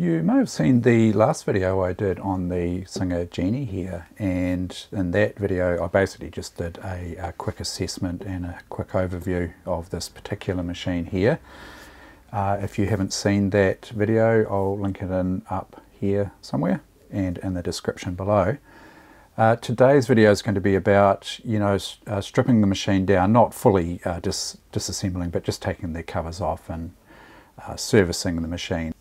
You may have seen the last video I did on the Singer Genie here, and in that video I basically just did a quick assessment and a quick overview of this particular machine here. If you haven't seen that video, I'll link it in up here somewhere and in the description below. Today's video is going to be about, stripping the machine down, not fully disassembling, but just taking the covers off and servicing the machine.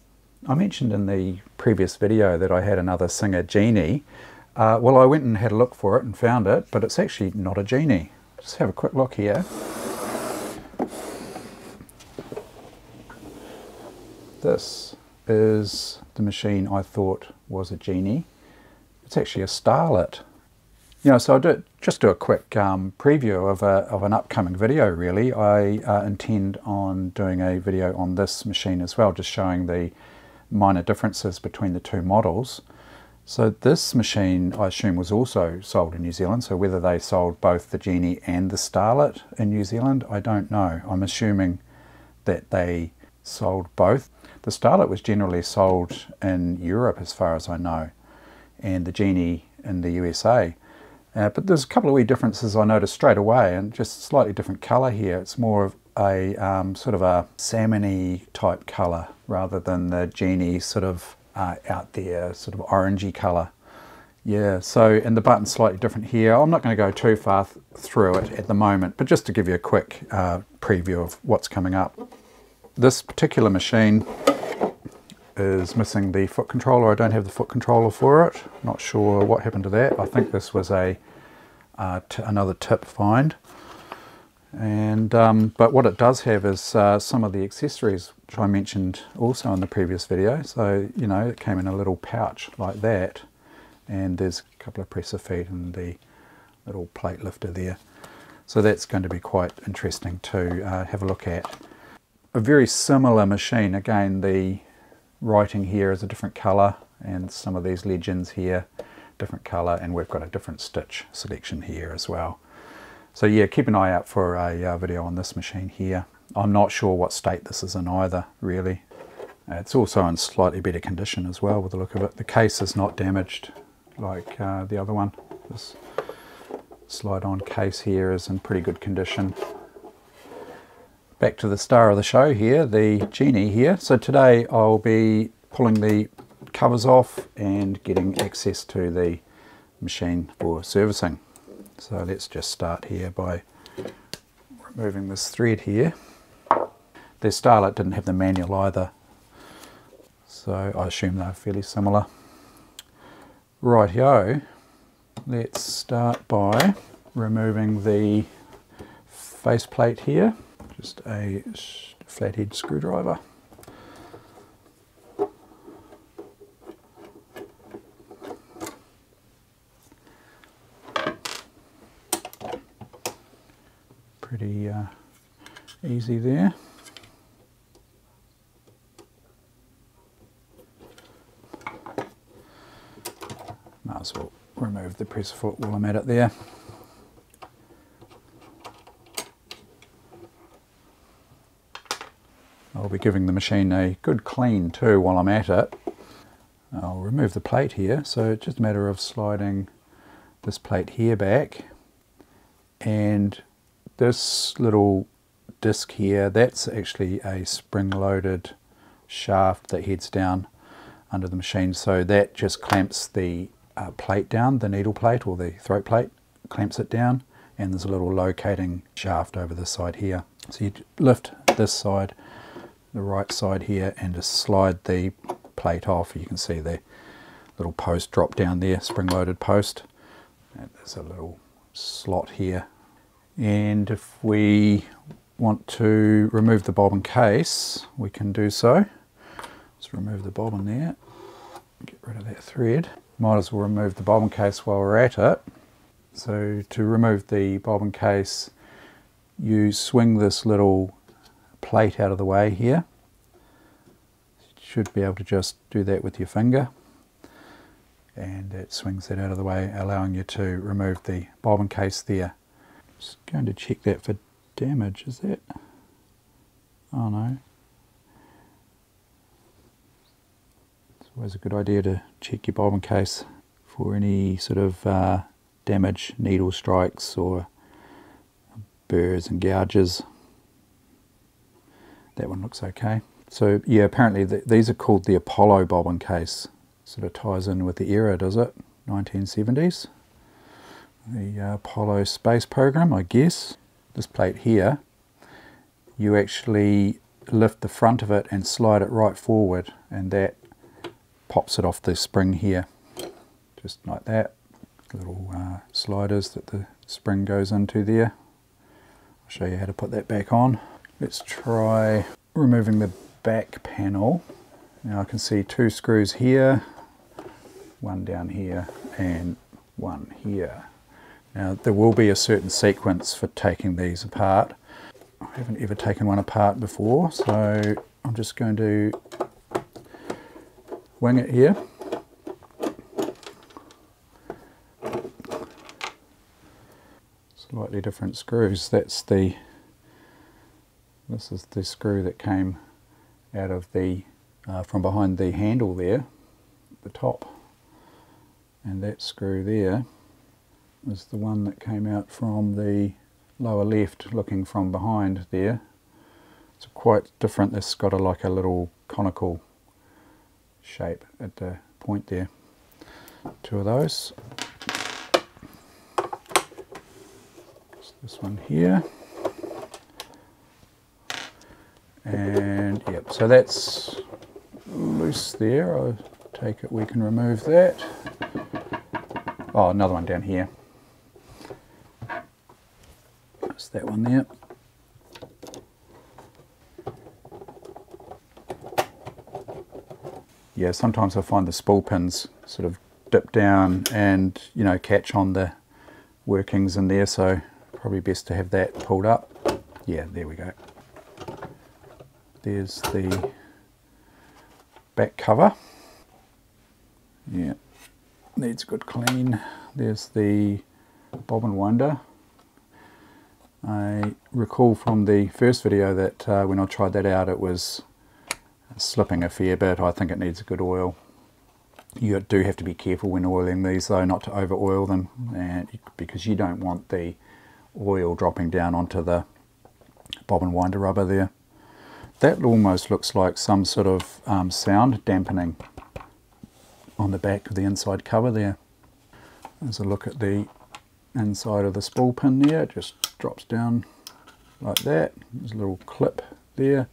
I mentioned in the previous video that I had another Singer Genie. Well, I went and had a look for it and found it, but it's actually not a Genie. Just have a quick look here. This is the machine I thought was a Genie. It's actually a Starlet. So I'll just do a quick preview of, an upcoming video, really. I intend on doing a video on this machine as well, just showing the minor differences between the two models. So this machine, I assume, was also sold in New Zealand. So whether they sold both the Genie and the Starlet in New Zealand, I don't know. I'm assuming that they sold both. The Starlet was generally sold in Europe, as far as I know, and the Genie in the USA. But there's a couple of wee differences I noticed straight away, and just slightly different colour here. It's more of a sort of a salmon-y type colour, rather than the Genie sort of out there, sort of orangey colour. Yeah, so, and the button's slightly different here. I'm not going to go too far through it at the moment, but just to give you a quick preview of what's coming up. This particular machine is missing the foot controller. I don't have the foot controller for it. Not sure what happened to that. I think this was a another tip find. And but what it does have is some of the accessories, which I mentioned also in the previous video. So it came in a little pouch like that, and there's a couple of presser feet and the little plate lifter there. So that's going to be quite interesting to have a look at. A very similar machine. Again, the writing here is a different colour, and some of these legends here, different colour, and we've got a different stitch selection here as well. So yeah, keep an eye out for a video on this machine here. I'm not sure what state this is in either, really. It's also in slightly better condition as well, with the look of it. The case is not damaged like the other one. This slide-on case here is in pretty good condition. Back to the star of the show here, the Genie here. So today I'll be pulling the covers off and getting access to the machine for servicing. So let's just start here by removing this thread here. The Starlet didn't have the manual either, so I assume they're fairly similar. Righty-o, let's start by removing the faceplate here. Just a flathead screwdriver. Pretty easy there. Might as well remove the presser foot while I'm at it there. I'll be giving the machine a good clean too while I'm at it. I'll remove the plate here, so it's just a matter of sliding this plate here back, and this little disc here, that's actually a spring-loaded shaft that heads down under the machine. So that just clamps the plate down, the needle plate or the throat plate, clamps it down, and there's a little locating shaft over this side here. So you lift this side, the right side here, and just slide the plate off. You can see the little post drop down there, spring-loaded post. And there's a little slot here. And if we want to remove the bobbin case, we can do so. Let's remove the bobbin there, get rid of that thread. Might as well remove the bobbin case while we're at it. So to remove the bobbin case, you swing this little plate out of the way here. You should be able to just do that with your finger, and it swings that out of the way, allowing you to remove the bobbin case there. Just going to check that for damage, is that? Oh no. Always a good idea to check your bobbin case for any sort of damage, needle strikes or burrs and gouges. That one looks okay. So yeah, apparently these are called the Apollo bobbin case. Sort of ties in with the era, does it? 1970s. The Apollo space program, I guess. This plate here, you actually lift the front of it and slide it right forward, and that pops it off the spring here, just like that. Little sliders that the spring goes into there. I'll show you how to put that back on. Let's try removing the back panel. Now I can see two screws here, one down here and one here. Now there will be a certain sequence for taking these apart. I haven't ever taken one apart before, so I'm just going to wing it here. Slightly different screws. This is the screw that came out of the from behind the handle there, the top, and that screw there was the one that came out from the lower left, looking from behind there. It's quite different. This has got like a little conical shape at the point there. Two of those. It's this one here. And yep, so that's loose there. I take it we can remove that. Oh, another one down here. That's that one there. Yeah, sometimes I find the spool pins sort of dip down and, you know, catch on the workings in there, so probably best to have that pulled up. Yeah, there we go. There's the back cover. Yeah, needs a good clean. There's the bobbin winder. I recall from the first video that when I tried that out, it was slipping a fair bit. I think it needs a good oil. You do have to be careful when oiling these though, not to over oil them, and because you don't want the oil dropping down onto the bobbin winder rubber there. That almost looks like some sort of sound dampening on the back of the inside cover there. There's a look at the inside of the spool pin there. It just drops down like that. There's a little clip there,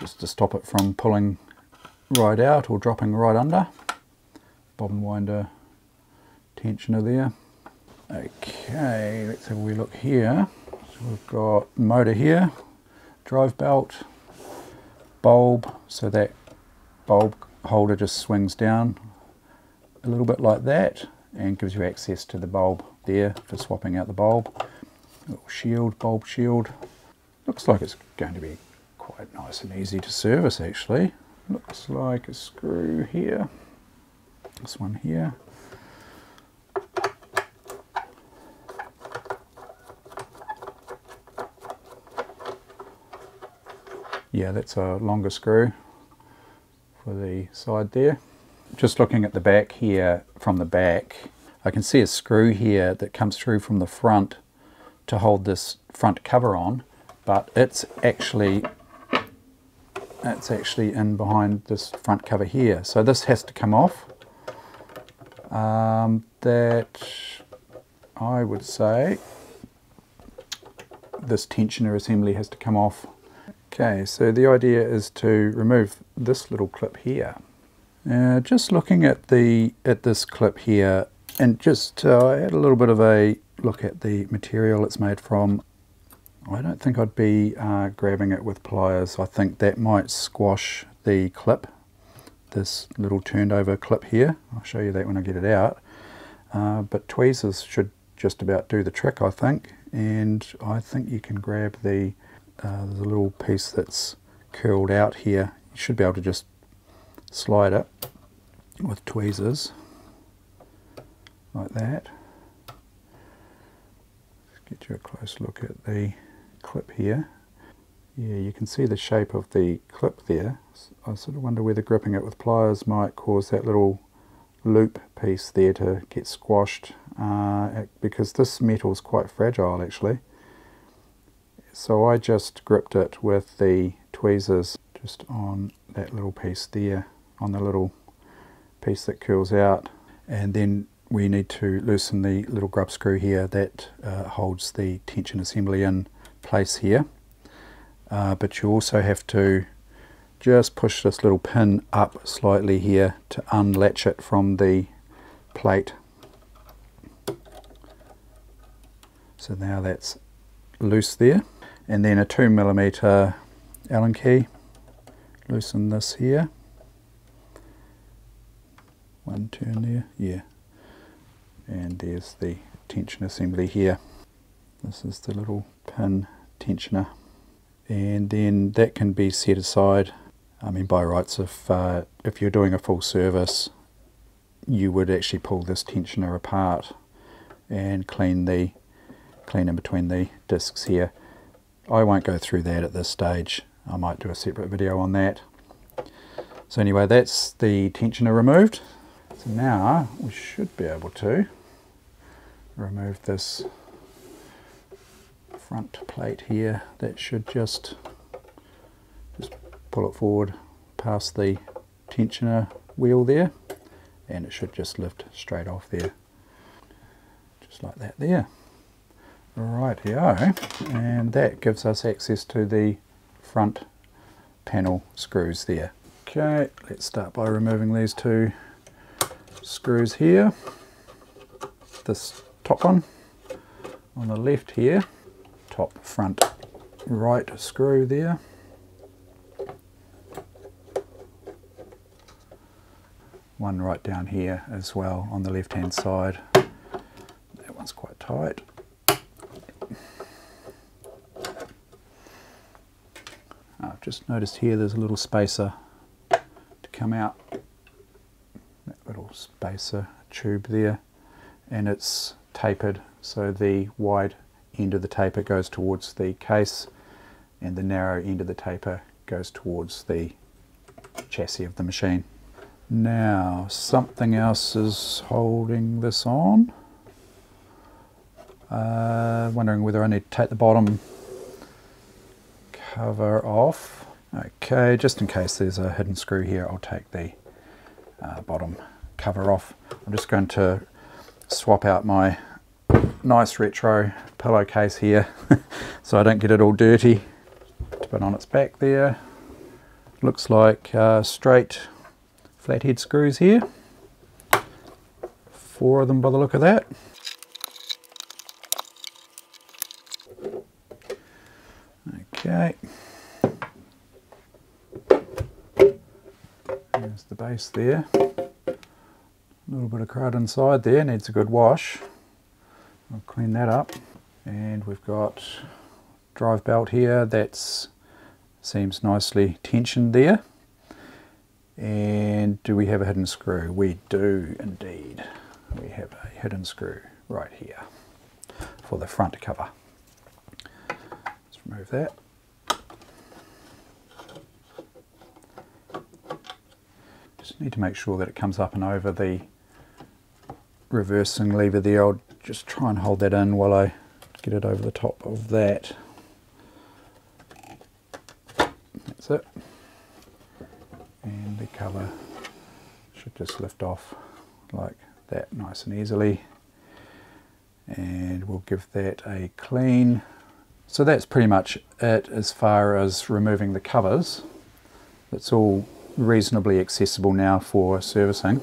just to stop it from pulling right out or dropping right under. Bobbin winder tensioner there. Okay, let's have a wee look here. So we've got motor here, drive belt, bulb. So that bulb holder just swings down a little bit like that and gives you access to the bulb there for swapping out the bulb. Little shield, bulb shield. Looks like it's going to be quite nice and easy to service actually. Looks like a screw here, this one here. Yeah, that's a longer screw for the side there. Just looking at the back here, from the back, I can see a screw here that comes through from the front to hold this front cover on, but it's actually in behind this front cover here. So this has to come off. That, I would say, this tensioner assembly has to come off. Okay, so the idea is to remove this little clip here. Just looking at this clip here, and just I had a little bit of a look at the material it's made from. I don't think I'd be grabbing it with pliers. I think that might squash the clip, this little turned over clip here. I'll show you that when I get it out. But tweezers should just about do the trick, I think. And I think you can grab the little piece that's curled out here. You should be able to just slide it with tweezers like that. Let's get you a close look at the clip here. Yeah, you can see the shape of the clip there. I sort of wonder whether gripping it with pliers might cause that little loop piece there to get squashed, because this metal is quite fragile actually. So I just gripped it with the tweezers just on that little piece there, on the little piece that curls out, and then we need to loosen the little grub screw here that holds the tension assembly in place here. But you also have to just push this little pin up slightly here to unlatch it from the plate. So now that's loose there. And then a 2mm Allen key. Loosen this here. One turn there, yeah. And there's the tension assembly here. This is the little pin tensioner. And then that can be set aside. I mean, by rights, if you're doing a full service, you would actually pull this tensioner apart and clean in between the discs here. I won't go through that at this stage. I might do a separate video on that. So anyway, that's the tensioner removed. So now we should be able to remove this front plate here. That should just pull it forward past the tensioner wheel there, and it should just lift straight off there, just like that there. Righty-o, and that gives us access to the front panel screws there. Okay, let's start by removing these two screws here. This top one on the left here, top front right screw there. One right down here as well on the left hand side. That one's quite tight. I've just noticed here there's a little spacer to come out. That little spacer tube there, and it's tapered, so the wide end of the taper goes towards the case and the narrow end of the taper goes towards the chassis of the machine. Now something else is holding this on. Wondering whether I need to take the bottom cover off. Okay, just in case there's a hidden screw here, I'll take the bottom cover off. I'm just going to swap out my nice retro pillowcase here so I don't get it all dirty. Put on its back there. Looks like straight flathead screws here. 4 of them by the look of that. Okay. There's the base there. A little bit of crud inside there, needs a good wash. I'll clean that up, and we've got drive belt here that seems nicely tensioned there. And do we have a hidden screw? We do indeed. We have a hidden screw right here for the front cover. Let's remove that. Just need to make sure that it comes up and over the reversing lever there. I'll just try and hold that in while I get it over the top of that. That's it. And the cover should just lift off like that, nice and easily. And we'll give that a clean. So that's pretty much it as far as removing the covers. It's all reasonably accessible now for servicing.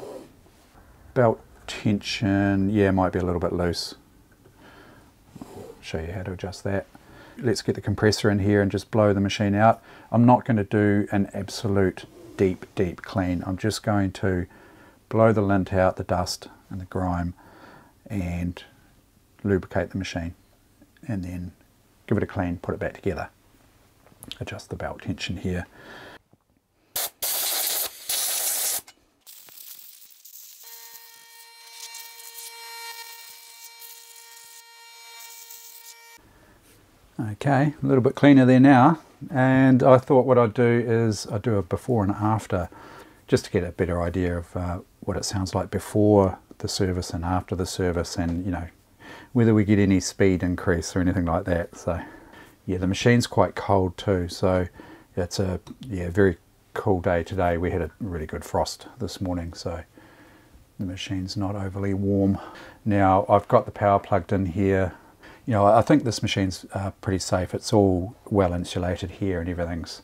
Belt tension, yeah, might be a little bit loose. I'll show you how to adjust that. Let's get the compressor in here and just blow the machine out. I'm not going to do an absolute deep clean. I'm just going to blow the lint out, the dust and the grime, and lubricate the machine, and then give it a clean, put it back together. Adjust the belt tension here. Okay, a little bit cleaner there now. and I thought what I'd do is I'd do a before and after just to get a better idea of what it sounds like before the service and after the service, and you know, whether we get any speed increase or anything like that. So yeah, the machine's quite cold too, so it's a very cool day today. We had a really good frost this morning, so the machine's not overly warm. Now I've got the power plugged in here. You know, I think this machine's pretty safe. It's all well insulated here and everything's,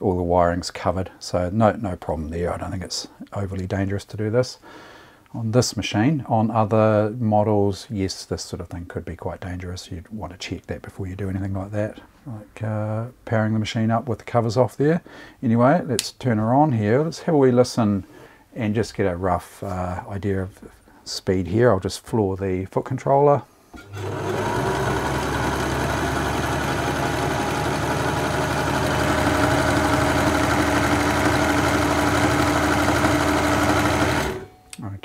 all the wiring's covered. So no problem there. I don't think it's overly dangerous to do this on this machine. On other models, yes, this sort of thing could be quite dangerous. You'd want to check that before you do anything like that. Like powering the machine up with the covers off there. Anyway, let's turn her on here. Let's have a wee listen and just get a rough idea of speed here. I'll just floor the foot controller.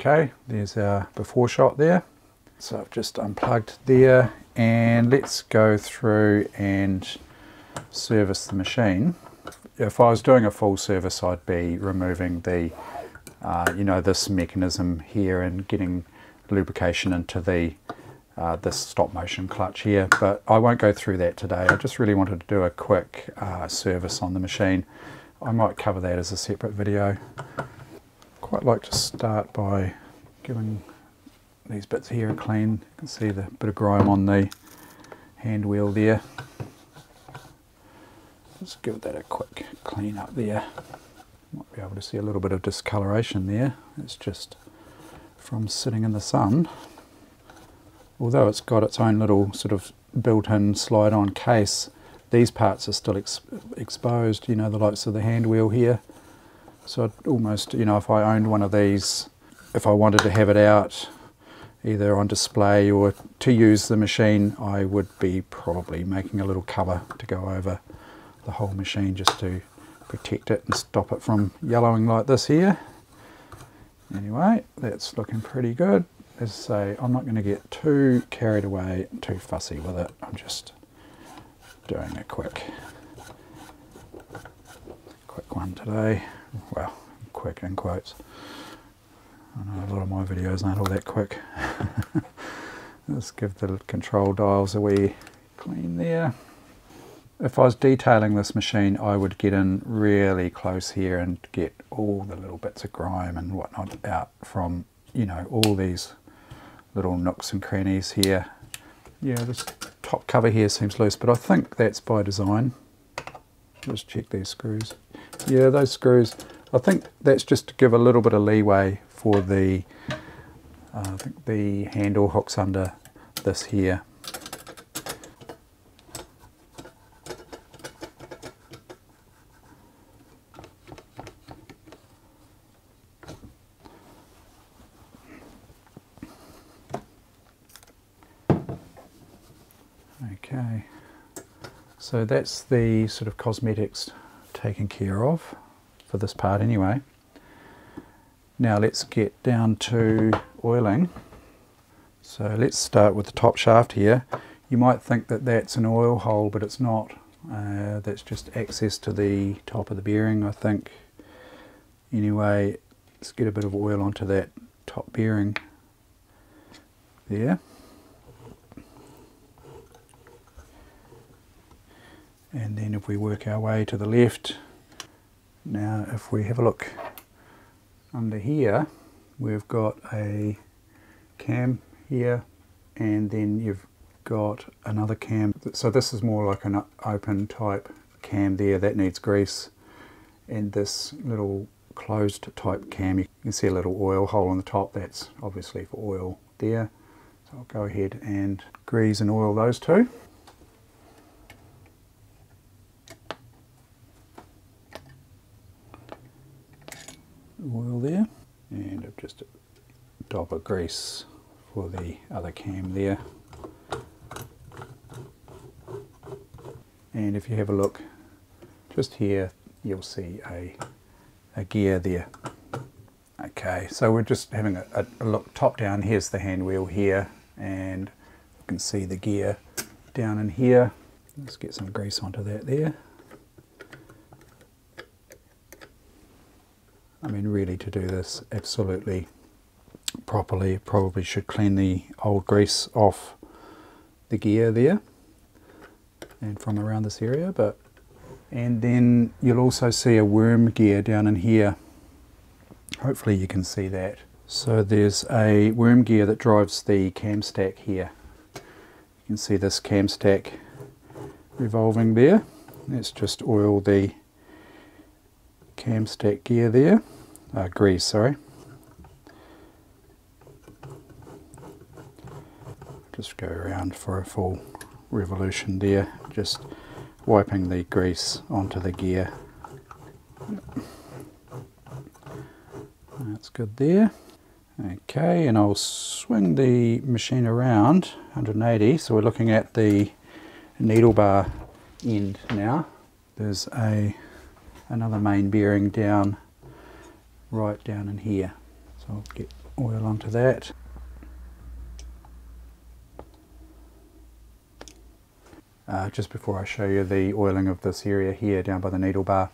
Okay, there's our before shot there. So I've just unplugged there, and let's go through and service the machine. If I was doing a full service, I'd be removing the you know, this mechanism here and getting lubrication into the this stop motion clutch here, but I won't go through that today. I just really wanted to do a quick service on the machine. I might cover that as a separate video. Quite like to start by giving these bits here a clean. You can see the bit of grime on the hand wheel there. Just give that a quick clean up there. Might be able to see a little bit of discoloration there. It's just from sitting in the sun. Although it's got its own little sort of built-in slide-on case, these parts are still exposed, you know, the likes of the hand wheel here. So I'd almost, you know, if I owned one of these, if I wanted to have it out either on display or to use the machine, I would be probably making a little cover to go over the whole machine just to protect it and stop it from yellowing like this here. Anyway, that's looking pretty good. As I say, I'm not going to get too carried away, too fussy with it. I'm just doing a quick one today. Well, quick in quotes. I know a lot of my videos aren't all that quick. Let's give the control dials a wee clean there. If I was detailing this machine, I would get in really close here and get all the little bits of grime and whatnot out from, you know, all these little nooks and crannies here. Yeah, this top cover here seems loose, but I think that's by design. Let's check these screws. Yeah, those screws. I think that's just to give a little bit of leeway for the, I think the handle hooks under this here. Okay, so that's the sort of cosmetics taken care of for this part anyway. Now let's get down to oiling. So let's start with the top shaft here. You might think that that's an oil hole, but it's not. That's just access to the top of the bearing, I think. Anyway, let's get a bit of oil onto that top bearing there. And then if we work our way to the left, now if we have a look under here, we've got a cam here, and then you've got another cam. So this is more like an open type cam there, that needs grease. And this little closed type cam, you can see a little oil hole on the top, that's obviously for oil there. So I'll go ahead and grease and oil those two. Oil there, and I've just a dab of grease for the other cam there. And if you have a look just here, you'll see a gear there. Okay, so we're just having a look top down. Here's the hand wheel here, and you can see the gear down in here. Let's get some grease onto that there. I mean, really, to do this absolutely properly, probably should clean the old grease off the gear there and from around this area. But and then you'll also see a worm gear down in here. Hopefully you can see that. So there's a worm gear that drives the cam stack here. You can see this cam stack revolving there. Let's just oil the cam stack gear there, grease, sorry. Just go around for a full revolution there, just wiping the grease onto the gear. Yep. That's good there. Okay, and I'll swing the machine around 180, so we're looking at the needle bar end now. There's another main bearing down, right down in here. So I'll get oil onto that. Just before I show you the oiling of this area here down by the needle bar,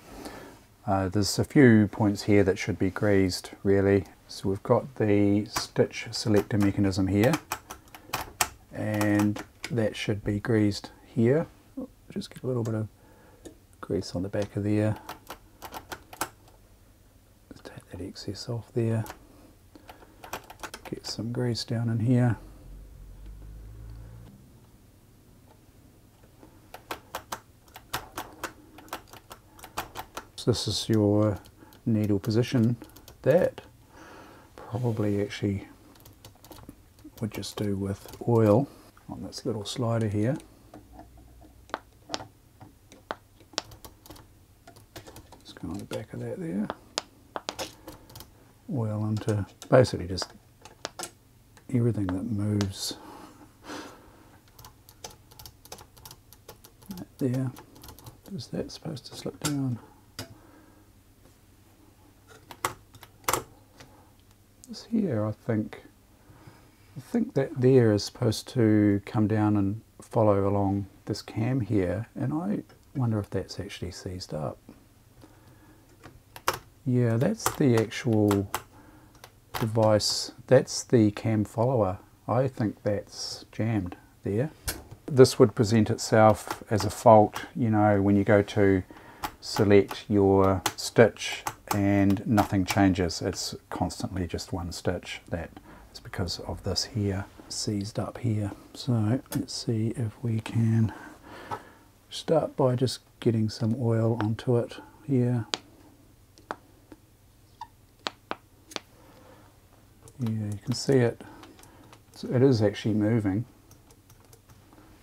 there's a few points here that should be greased really. So we've got the stitch selector mechanism here, and that should be greased here. Just get a little bit of grease on the back of there. Just take that excess off there. Get some grease down in here. This is your needle position. That probably actually would just do with oil on this little slider here. Just go on the back of that there. Oil into basically just everything that moves. Right there. Is that supposed to slip down? Here, I think that there is supposed to come down and follow along this cam here, and I wonder if that's actually seized up. Yeah, that's the actual device, that's the cam follower. I think that's jammed there. This would present itself as a fault, you know, when you go to select your stitch and nothing changes. It's constantly just one stitch. That is because of this here, seized up here. So let's see if we can start by just getting some oil onto it here. Yeah, you can see it. It is actually moving.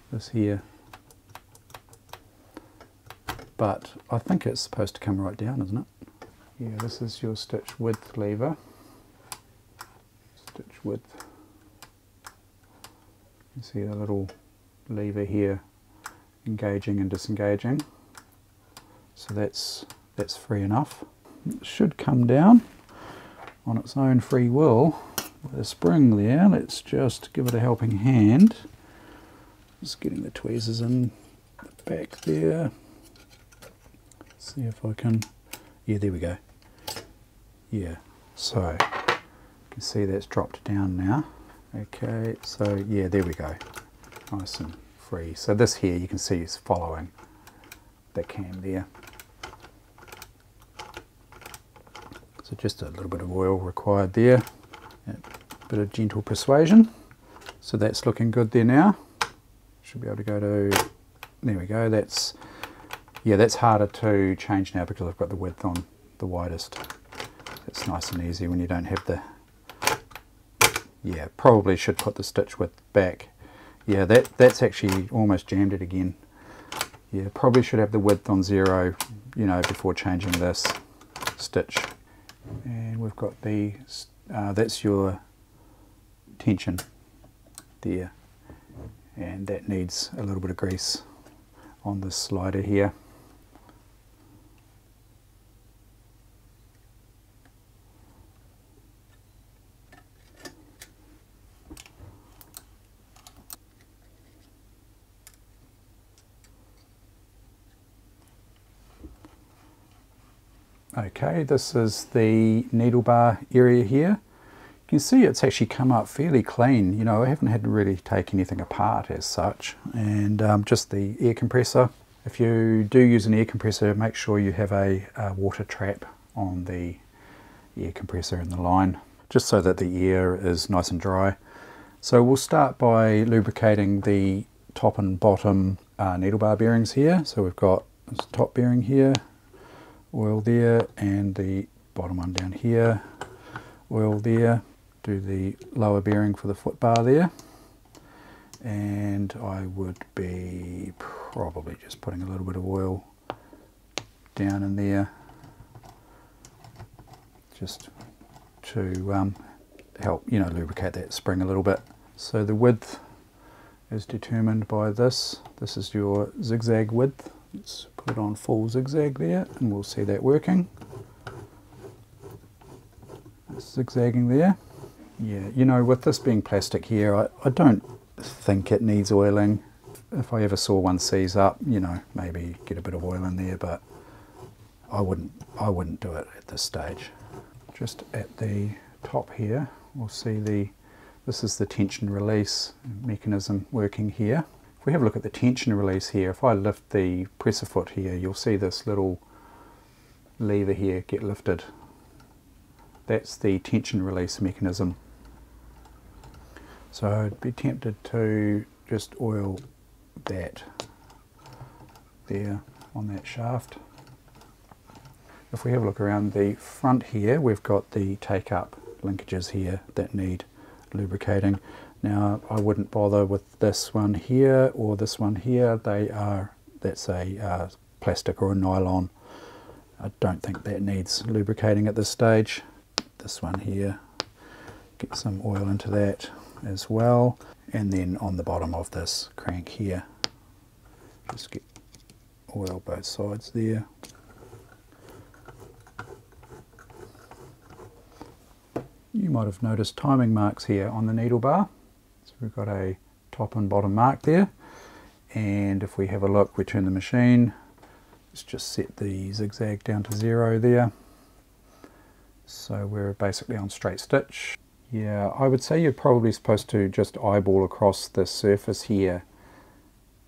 This here. But I think it's supposed to come right down, isn't it? Yeah, this is your stitch width lever. Stitch width. You see the little lever here engaging and disengaging. So that's free enough. It should come down on its own free will with a spring there. Let's just give it a helping hand. Just getting the tweezers in the back there. See if I can, yeah, there we go. Yeah, so you can see that's dropped down now. Okay, so yeah, there we go. Nice and free. So this here you can see is following the cam there. So just a little bit of oil required there. A bit of gentle persuasion. So that's looking good there now. Should be able to go to, there we go, that's, yeah, that's harder to change now because I've got the width on the widest. It's nice and easy when you don't have the... Yeah, probably should put the stitch width back. Yeah, that's actually almost jammed it again. Yeah, probably should have the width on 0, you know, before changing this stitch. And we've got the... that's your tension there. And that needs a little bit of grease on this slider here. Okay, this is the needle bar area here. You can see it's actually come up fairly clean. You know, I haven't had to really take anything apart as such. And just the air compressor. If you do use an air compressor, make sure you have a water trap on the air compressor in the line, just so that the air is nice and dry. So we'll start by lubricating the top and bottom needle bar bearings here. So we've got this top bearing here, oil there, and the bottom one down here, oil there. Do the lower bearing for the foot bar there. And I would be probably just putting a little bit of oil down in there just to help, you know, lubricate that spring a little bit. So the width is determined by this. This is your zigzag width. Let's put it on full zigzag there and we'll see that working. It's zigzagging there. Yeah, you know, with this being plastic here, I don't think it needs oiling. If I ever saw one seize up, you know, maybe get a bit of oil in there, but I wouldn't do it at this stage. Just at the top here, we'll see this is the tension release mechanism working here. If we have a look at the tension release here, if I lift the presser foot here, you'll see this little lever here get lifted. That's the tension release mechanism. So I'd be tempted to just oil that there on that shaft. If we have a look around the front here, we've got the take-up linkages here that need lubricating. Now I wouldn't bother with this one here or this one here. That's a plastic or a nylon. I don't think that needs lubricating at this stage. This one here, get some oil into that as well. And then on the bottom of this crank here, just get oil both sides there. You might have noticed timing marks here on the needle bar. So we've got a top and bottom mark there. And if we have a look, we turn the machine. Let's just set the zigzag down to 0 there. So we're basically on straight stitch. Yeah, I would say you're probably supposed to just eyeball across the surface here.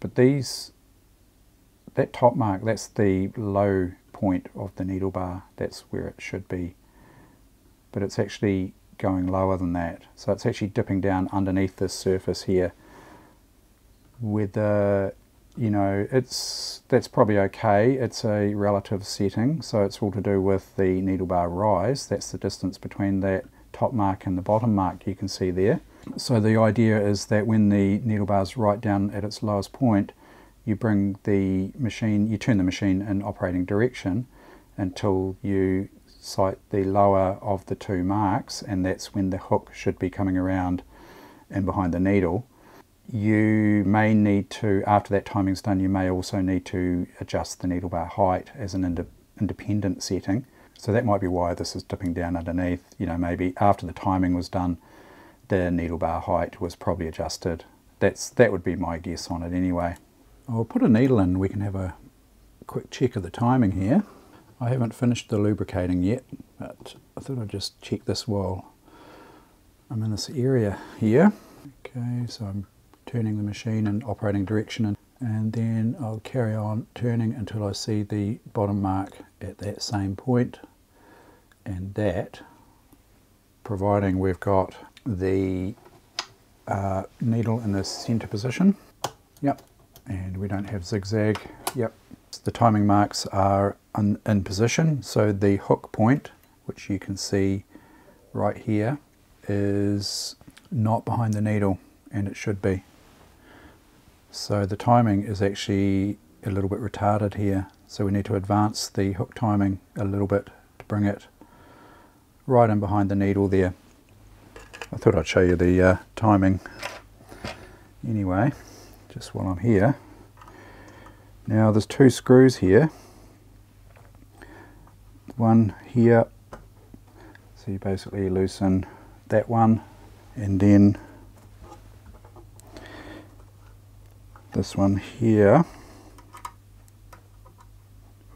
But that top mark, that's the low point of the needle bar. That's where it should be. But it's actually going lower than that. So it's actually dipping down underneath this surface here. Whether, you know, that's probably okay. It's a relative setting, so it's all to do with the needle bar rise. That's the distance between that top mark and the bottom mark you can see there. So the idea is that when the needle bar's right down at its lowest point, you bring the machine, you turn the machine in operating direction until you sight the lower of the two marks, and that's when the hook should be coming around and behind the needle. You may need to, after that timing's done, you may also need to adjust the needle bar height as an independent setting. So that might be why this is dipping down underneath. You know, maybe after the timing was done, the needle bar height was probably adjusted. That would be my guess on it anyway. I'll put a needle in, we can have a quick check of the timing here. I haven't finished the lubricating yet, but I thought I'd just check this while I'm in this area here. Okay, so I'm turning the machine in operating direction and then I'll carry on turning until I see the bottom mark at that same point. And that, providing we've got the needle in the center position. Yep, and we don't have zigzag. Yep. The timing marks are in position, so the hook point, which you can see right here, is not behind the needle, and it should be. So the timing is actually a little bit retarded here, so we need to advance the hook timing a little bit to bring it right in behind the needle there. I thought I'd show you the timing anyway, just while I'm here. Now there's two screws here, one here, so you basically loosen that one and then this one here.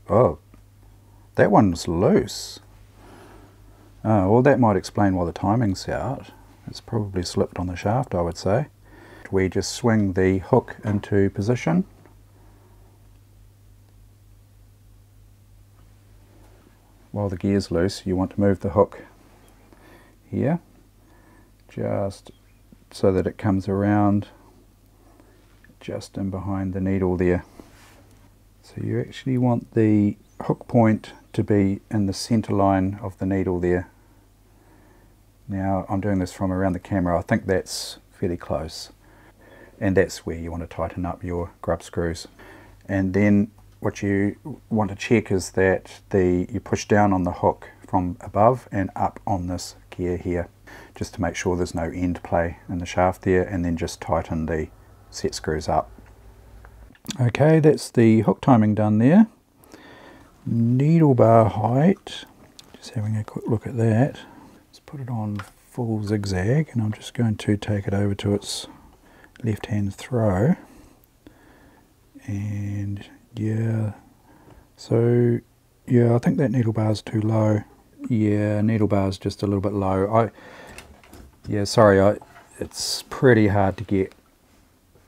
Oh, That one's loose. Well, that might explain why the timing's out. It's probably slipped on the shaft, I would say. We just swing the hook into position. While the gear's loose, you want to move the hook here, just so that it comes around just in behind the needle there. So you actually want the hook point to be in the center line of the needle there. Now I'm doing this from around the camera. I think that's fairly close. And that's where you want to tighten up your grub screws. And then what you want to check is that you push down on the hook from above and up on this gear here, just to make sure there's no end play in the shaft there, and then just tighten the set screws up. Okay, that's the hook timing done there. Needle bar height, just having a quick look at that. Let's put it on full zigzag, and I'm just going to take it over to its left hand throw. And yeah, so yeah, I think that needle bar is too low. Yeah, needle bar is just a little bit low. It's pretty hard to get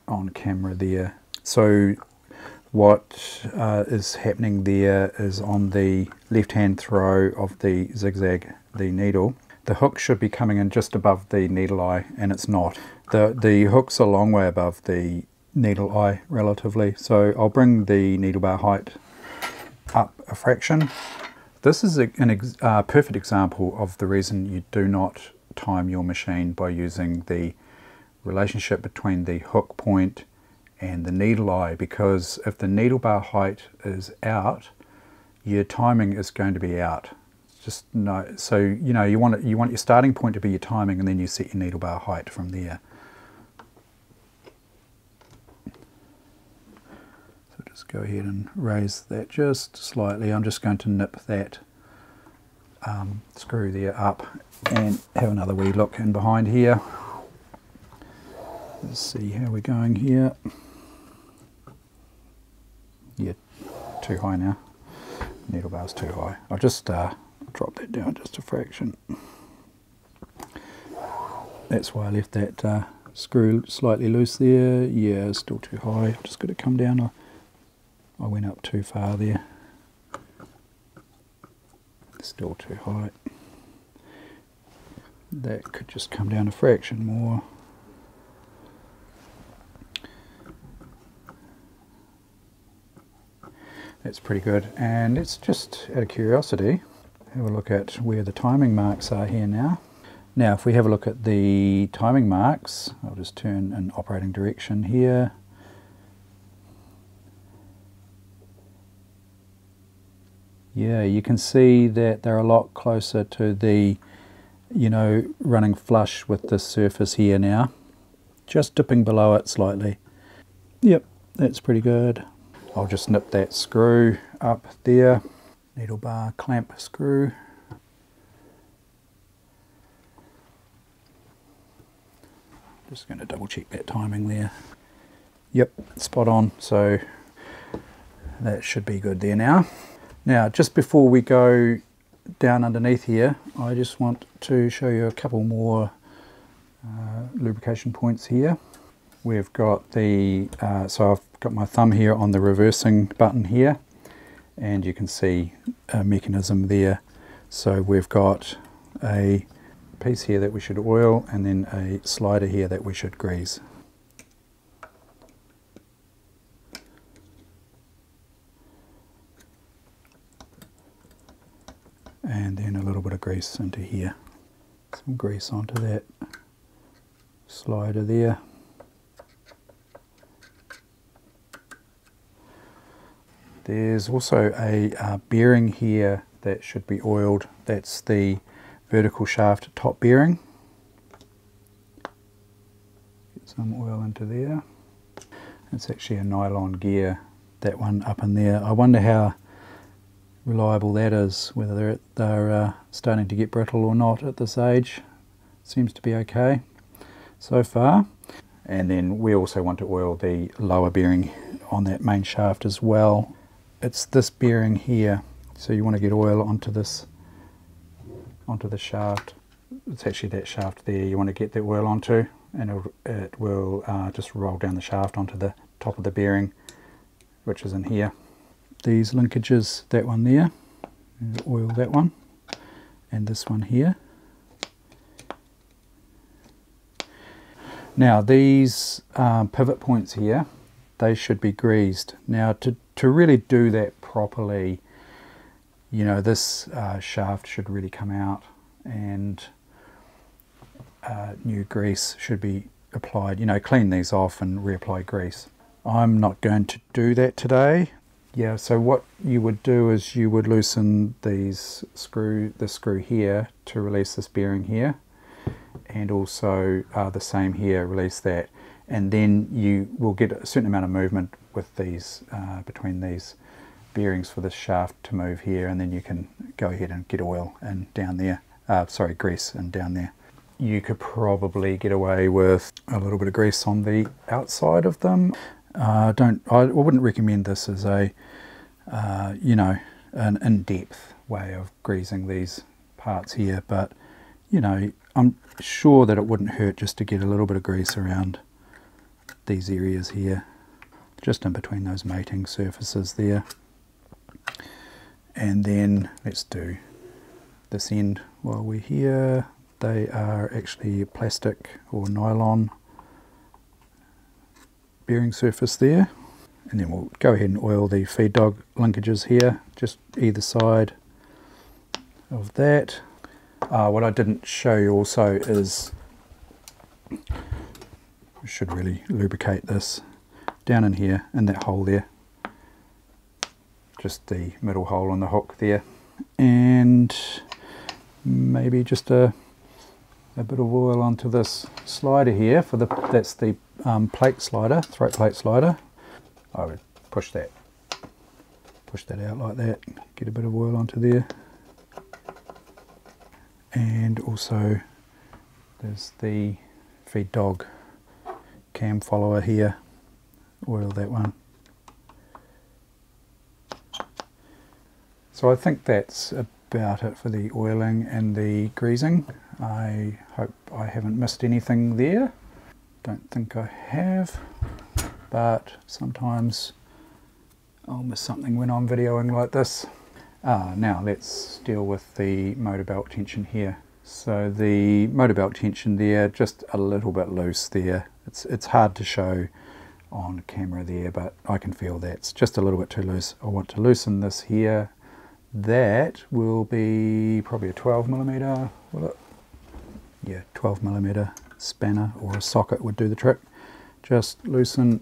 on camera there. So what is happening there is on the left hand throw of the zigzag, the needle, the hook should be coming in just above the needle eye, and it's not. The hook's a long way above the needle eye relatively, so I'll bring the needle bar height up a fraction. This is a perfect example of the reason you do not time your machine by using the relationship between the hook point and the needle eye, because if the needle bar height is out, your timing is going to be out. So you know, you want your starting point to be your timing, and then you set your needle bar height from there. So just go ahead and raise that just slightly. I'm just going to nip that screw there up and have another wee look in behind here. Let's see how we're going here. Yeah, too high now. Needle bar's too high. I'll just drop that down just a fraction. That's why I left that screw slightly loose there. Yeah, it's still too high. I'm just going to come down. I went up too far there. Still too high. That could just come down a fraction more. That's pretty good. And it's just out of curiosity, have a look at where the timing marks are here now. Now if we have a look at the timing marks, I'll just turn in operating direction here. Yeah, you can see that they're a lot closer to the, you know, running flush with the surface here now. Just dipping below it slightly. Yep, that's pretty good. I'll just nip that screw up there, needle bar clamp screw. Just going to double check that timing there. Yep, spot on, so that should be good there now. Now just before we go down underneath here, I just want to show you a couple more lubrication points here. We've got the, so I've got my thumb here on the reversing button here, and you can see a mechanism there. So we've got a piece here that we should oil, and then a slider here that we should grease. And then a little bit of grease into here. Some grease onto that slider there. There's also a bearing here that should be oiled. That's the vertical shaft top bearing. Get some oil into there. It's actually a nylon gear, that one up in there. I wonder how reliable that is, whether they're starting to get brittle or not at this age. Seems to be okay so far. And then we also want to oil the lower bearing on that main shaft as well. It's this bearing here, So you want to get oil onto the shaft. It's actually that shaft there you want to get the oil onto, and it will just roll down the shaft onto the top of the bearing, which is in here. These linkages, that one there, oil that one, and this one here. Now these pivot points here, they should be greased. Now to really do that properly, you know, this shaft should really come out, and new grease should be applied. You know, clean these off and reapply grease. I'm not going to do that today. Yeah, so what you would do is you would loosen these the screw here to release this bearing here, and also the same here, release that, and then you will get a certain amount of movement with these between these bearings for this shaft to move here, and then you can go ahead and get oil and down there, sorry, grease and down there. You could probably get away with a little bit of grease on the outside of them. I wouldn't recommend this as a you know, an in-depth way of greasing these parts here, but you know, I'm sure that it wouldn't hurt just to get a little bit of grease around these areas here, just in between those mating surfaces there. And then let's do this end while we're here. They are actually plastic or nylon bearing surface there, and then we'll go ahead and oil the feed dog linkages here, just either side of that. What I didn't show you also is, we should really lubricate this down in here, in that hole there, just the middle hole on the hook there, and maybe just a bit of oil onto this slider here for the, that's the plate slider, throat plate slider. I would push that out like that, get a bit of oil onto there. And also there's the feed dog cam follower here, oil that one. So I think that's about it for the oiling and the greasing. I hope I haven't missed anything there. Don't think I have, but sometimes I'll miss something when I'm videoing like this. Now let's deal with the motor belt tension here. So the motor belt tension there, just a little bit loose there. It's hard to show on camera there, but I can feel that's just a little bit too loose. I want to loosen this here. That will be probably a 12mm, will it? Yeah, 12mm. Spanner or a socket would do the trick. Just loosen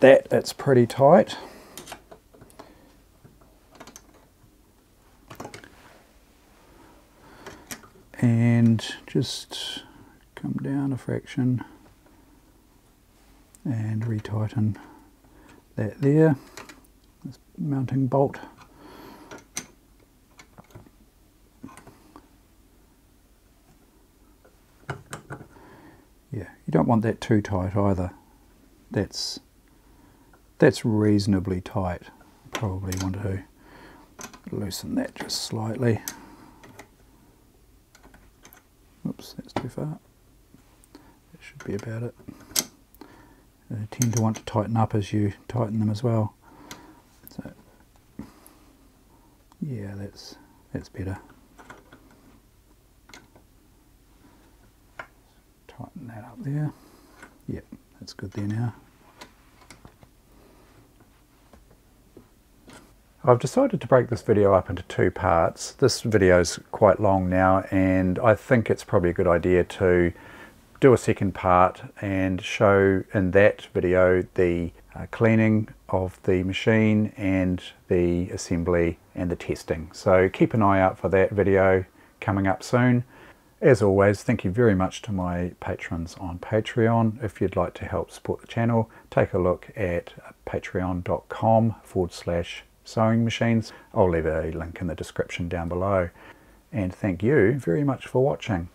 that, it's pretty tight. And just come down a fraction and retighten that there, this mounting bolt. Yeah, you don't want that too tight either. That's reasonably tight. Probably want to loosen that just slightly. Oops, that's too far. That should be about it. They tend to want to tighten up as you tighten them as well. So yeah, that's better. Tighten that up there. Yep, that's good there now. I've decided to break this video up into two parts. This video is quite long now, and I think it's probably a good idea to do a second part and show in that video the cleaning of the machine and the assembly and the testing. So keep an eye out for that video coming up soon. As always, thank you very much to my patrons on Patreon. If you'd like to help support the channel, take a look at patreon.com/sewingmachines. I'll leave a link in the description down below. And thank you very much for watching.